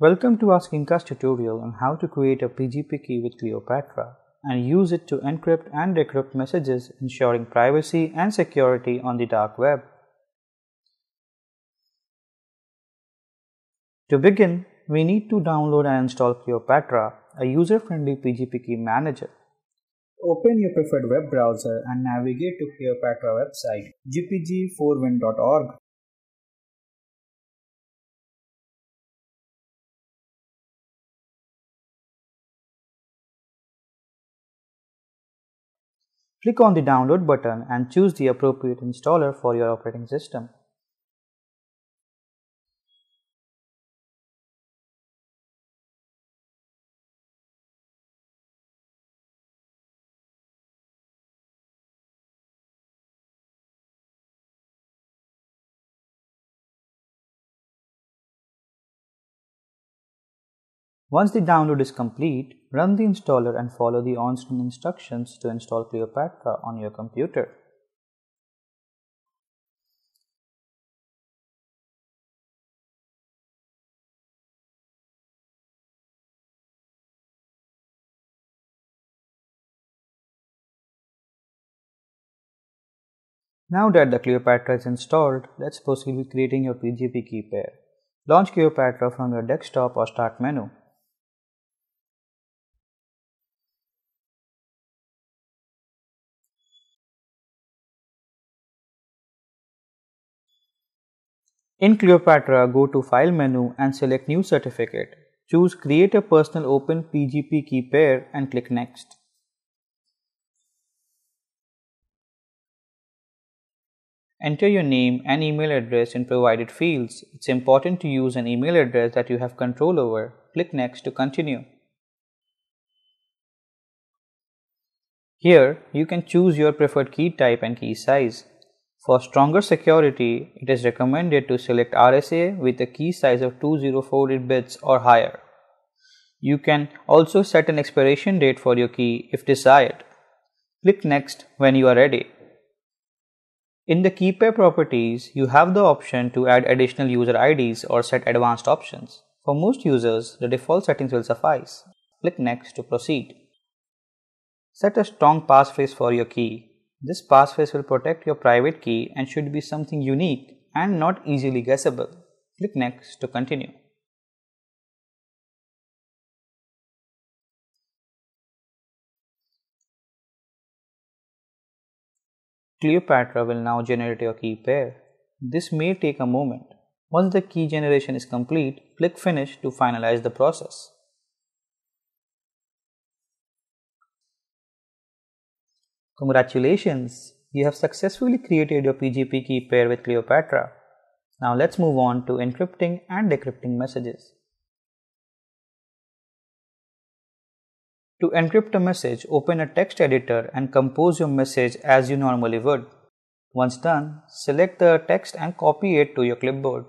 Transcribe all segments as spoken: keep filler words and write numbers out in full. Welcome to AskInca's tutorial on how to create a P G P key with Kleopatra and use it to encrypt and decrypt messages, ensuring privacy and security on the dark web. To begin, we need to download and install Kleopatra, a user-friendly P G P key manager. Open your preferred web browser and navigate to Kleopatra website, g p g four win dot org. Click on the download button and choose the appropriate installer for your operating system. Once the download is complete, run the installer and follow the on-screen instructions to install Kleopatra on your computer. Now that the Kleopatra is installed, let's proceed with creating your P G P key pair. Launch Kleopatra from your desktop or start menu. In Kleopatra, go to File menu and select New Certificate. Choose Create a Personal Open P G P Key Pair and click Next. Enter your name and email address in provided fields. It's important to use an email address that you have control over. Click Next to continue. Here, you can choose your preferred key type and key size. For stronger security, it is recommended to select R S A with a key size of two hundred forty bits or higher. You can also set an expiration date for your key if desired. Click Next when you are ready. In the key pair properties, you have the option to add additional user I Ds or set advanced options. For most users, the default settings will suffice. Click Next to proceed. Set a strong passphrase for your key. This passphrase will protect your private key and should be something unique and not easily guessable. Click Next to continue. Kleopatra will now generate your key pair. This may take a moment. Once the key generation is complete, click Finish to finalize the process. Congratulations! You have successfully created your P G P key pair with Kleopatra. Now let's move on to encrypting and decrypting messages. To encrypt a message, open a text editor and compose your message as you normally would. Once done, select the text and copy it to your clipboard.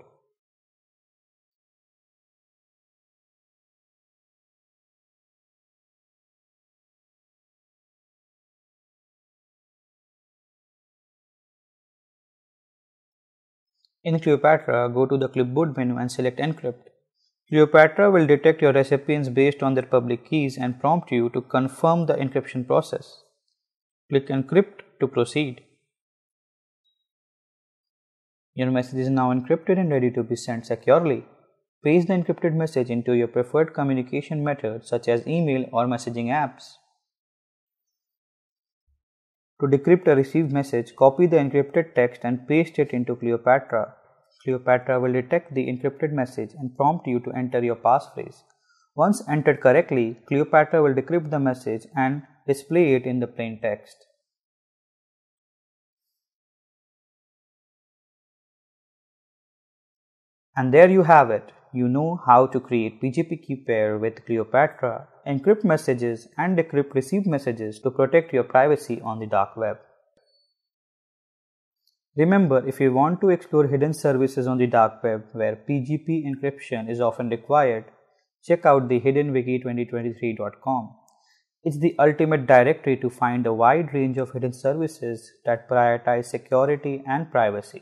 In Kleopatra, go to the clipboard menu and select Encrypt. Kleopatra will detect your recipients based on their public keys and prompt you to confirm the encryption process. Click Encrypt to proceed. Your message is now encrypted and ready to be sent securely. Paste the encrypted message into your preferred communication method such as email or messaging apps. To decrypt a received message, copy the encrypted text and paste it into Kleopatra. Kleopatra will detect the encrypted message and prompt you to enter your passphrase. Once entered correctly, Kleopatra will decrypt the message and display it in the plain text. And there you have it. You know how to create P G P key pair with Kleopatra, encrypt messages and decrypt received messages to protect your privacy on the dark web. Remember, if you want to explore hidden services on the dark web where P G P encryption is often required, check out the hidden wiki twenty twenty-three dot com. It's the ultimate directory to find a wide range of hidden services that prioritize security and privacy.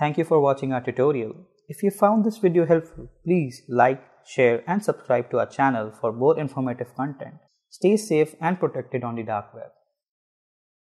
Thank you for watching our tutorial. If you found this video helpful, please like, share and subscribe to our channel for more informative content. Stay safe and protected on the dark web.